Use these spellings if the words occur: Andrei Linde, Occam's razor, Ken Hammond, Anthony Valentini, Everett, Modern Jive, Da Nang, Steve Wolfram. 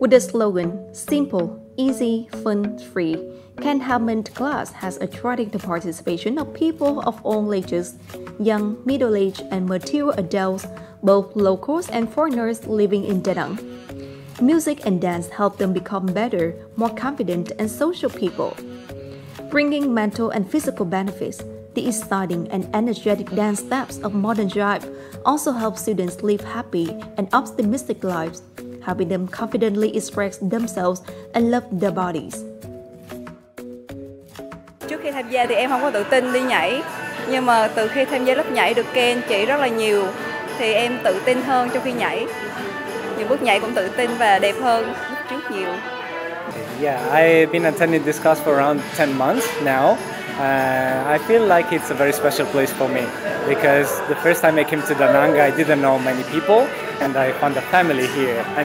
With the slogan, simple, easy, fun, free, Ken Hammond class has attracted the participation of people of all ages, young, middle-aged, and mature adults, both locals and foreigners living in Da Nang. Music and dance help them become better, more confident, and social people. Bringing mental and physical benefits, the exciting and energetic dance steps of modern jive also help students live happy and optimistic lives, helping them confidently express themselves and love their bodies. Trước khi tham gia thì em không có tự tin đi nhảy, nhưng mà từ khi tham gia lớp nhảy được Ken chỉ rất là nhiều thì em tự tin hơn trong khi nhảy. Những bước nhảy cũng tự tin và đẹp hơn lúc trước nhiều. Yeah, I've been attending this class for around 10 months now. I feel like it's a very special place for me because the first time I came to Da Nang, I didn't know many people and I found a family here.